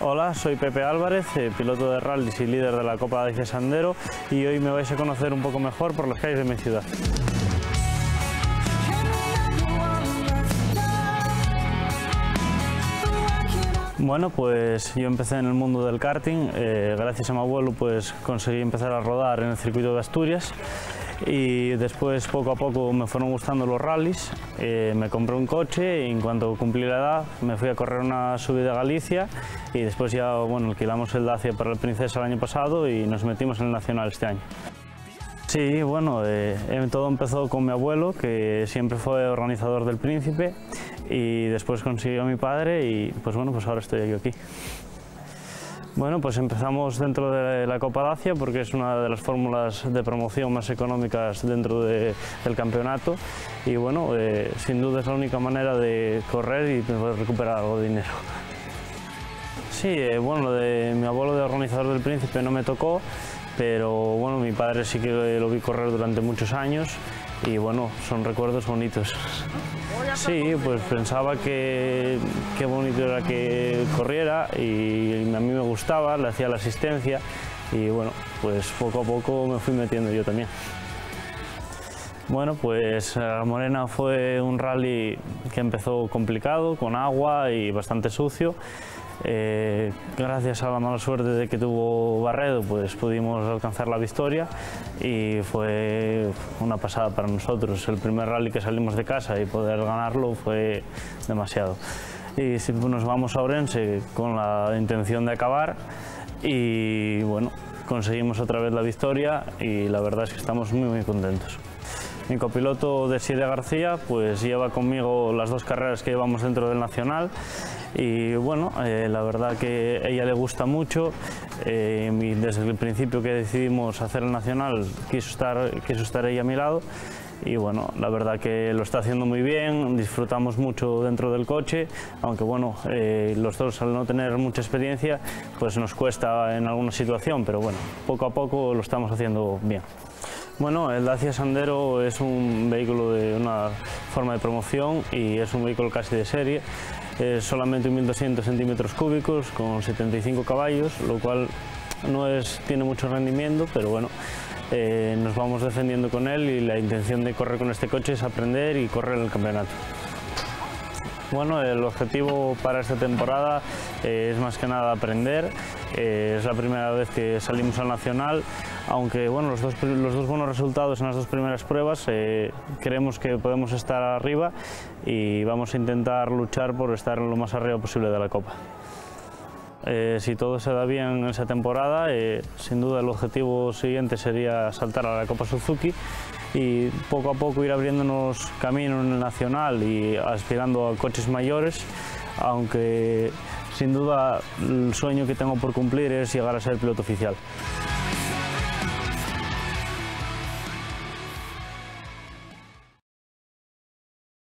Hola, soy Pepe Álvarez, piloto de rallies y líder de la Copa Dacia Sandero, y hoy me vais a conocer un poco mejor por las calles de mi ciudad. Bueno, pues yo empecé en el mundo del karting, gracias a mi abuelo pues conseguí empezar a rodar en el circuito de Asturias y después poco a poco me fueron gustando los rallies, me compré un coche y en cuanto cumplí la edad me fui a correr una subida a Galicia y después ya bueno, alquilamos el Dacia para el Princesa el año pasado y nos metimos en el Nacional este año. Sí, bueno, todo empezó con mi abuelo, que siempre fue organizador del Príncipe, y después consiguió a mi padre y pues bueno, pues ahora estoy aquí. Bueno, pues empezamos dentro de la Copa Dacia porque es una de las fórmulas de promoción más económicas dentro del campeonato y bueno, sin duda es la única manera de correr y poder recuperar algo de dinero. Sí, bueno, lo de mi abuelo de organizador del Príncipe no me tocó, pero bueno, mi padre sí que lo vi correr durante muchos años y bueno, son recuerdos bonitos. Sí, pues pensaba que qué bonito era que corriera y a mí me gustaba, le hacía la asistencia y bueno, pues poco a poco me fui metiendo yo también. Bueno, pues La Morena fue un rally que empezó complicado, con agua y bastante sucio. Gracias a la mala suerte de que tuvo Barredo, pues pudimos alcanzar la victoria y fue una pasada para nosotros. El primer rally que salimos de casa y poder ganarlo fue demasiado. Y si nos vamos a Ourense con la intención de acabar y bueno, conseguimos otra vez la victoria y la verdad es que estamos muy muy contentos. Mi copiloto Desiree García pues lleva conmigo las dos carreras que llevamos dentro del Nacional y bueno, la verdad que a ella le gusta mucho, y desde el principio que decidimos hacer el Nacional quiso estar ella a mi lado y bueno, la verdad que lo está haciendo muy bien, disfrutamos mucho dentro del coche, aunque bueno, los dos al no tener mucha experiencia pues nos cuesta en alguna situación, pero bueno, poco a poco lo estamos haciendo bien. Bueno, el Dacia Sandero es un vehículo de una forma de promoción y es un vehículo casi de serie. Es solamente 1.200 centímetros cúbicos con 75 caballos, lo cual tiene mucho rendimiento, pero bueno, nos vamos defendiendo con él y la intención de correr con este coche es aprender y correr en el campeonato. Bueno, el objetivo para esta temporada es más que nada aprender. Es la primera vez que salimos al Nacional, aunque bueno, los dos buenos resultados en las dos primeras pruebas creemos que podemos estar arriba y vamos a intentar luchar por estar lo más arriba posible de la Copa. Si todo se da bien en esa temporada, sin duda el objetivo siguiente sería saltar a la Copa Suzuki y poco a poco ir abriéndonos camino en el Nacional y aspirando a coches mayores, aunque sin duda el sueño que tengo por cumplir es llegar a ser piloto oficial.